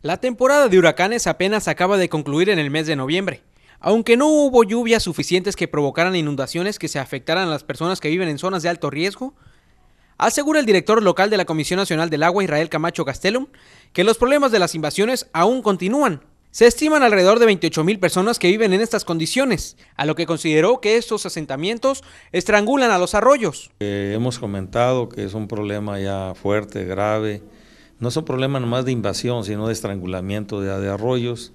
La temporada de huracanes apenas acaba de concluir en el mes de noviembre. Aunque no hubo lluvias suficientes que provocaran inundaciones que se afectaran a las personas que viven en zonas de alto riesgo, asegura el director local de la Comisión Nacional del Agua, Israel Camacho Gastélum, que los problemas de las invasiones aún continúan. Se estiman alrededor de 28,000 personas que viven en estas condiciones, a lo que consideró que estos asentamientos estrangulan a los arroyos. Hemos comentado que es un problema ya fuerte, grave. No es un problema nomás de invasión, sino de estrangulamiento de arroyos.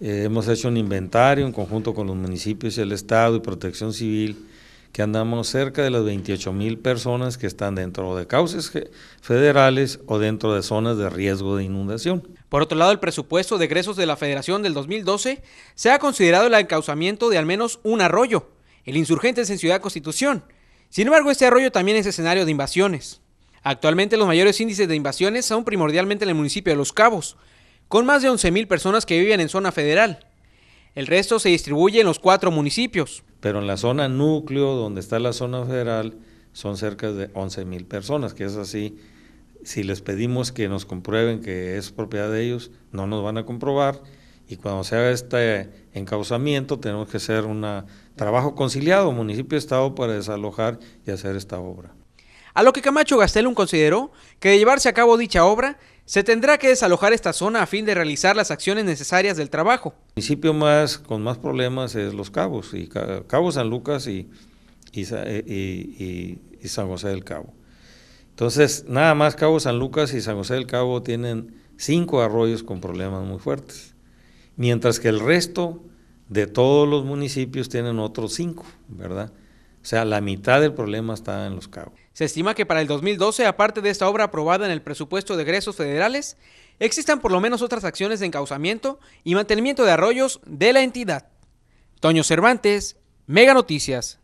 Hemos hecho un inventario en conjunto con los municipios, el Estado y Protección Civil, que andamos cerca de las 28,000 personas que están dentro de cauces federales o dentro de zonas de riesgo de inundación. Por otro lado, el presupuesto de egresos de la Federación del 2012 se ha considerado el encauzamiento de al menos un arroyo, el Insurgentes en Ciudad Constitución. Sin embargo, este arroyo también es escenario de invasiones. Actualmente los mayores índices de invasiones son primordialmente en el municipio de Los Cabos, con más de 11,000 personas que viven en zona federal. El resto se distribuye en los 4 municipios. Pero en la zona núcleo, donde está la zona federal, son cerca de 11,000 personas, que es así. Si les pedimos que nos comprueben que es propiedad de ellos, no nos van a comprobar. Y cuando se haga este encauzamiento, tenemos que hacer un trabajo conciliado, municipio-estado, para desalojar y hacer esta obra. A lo que Camacho Gastélum consideró que de llevarse a cabo dicha obra, se tendrá que desalojar esta zona a fin de realizar las acciones necesarias del trabajo. El municipio con más problemas es Los Cabos, y Cabo San Lucas y San José del Cabo. Entonces, nada más Cabo San Lucas y San José del Cabo tienen 5 arroyos con problemas muy fuertes, mientras que el resto de todos los municipios tienen otros 5, ¿verdad? O sea, la mitad del problema está en Los Cabos. Se estima que para el 2012, aparte de esta obra aprobada en el presupuesto de egresos federales, existan por lo menos otras acciones de encauzamiento y mantenimiento de arroyos de la entidad. Toño Cervantes, Mega Noticias.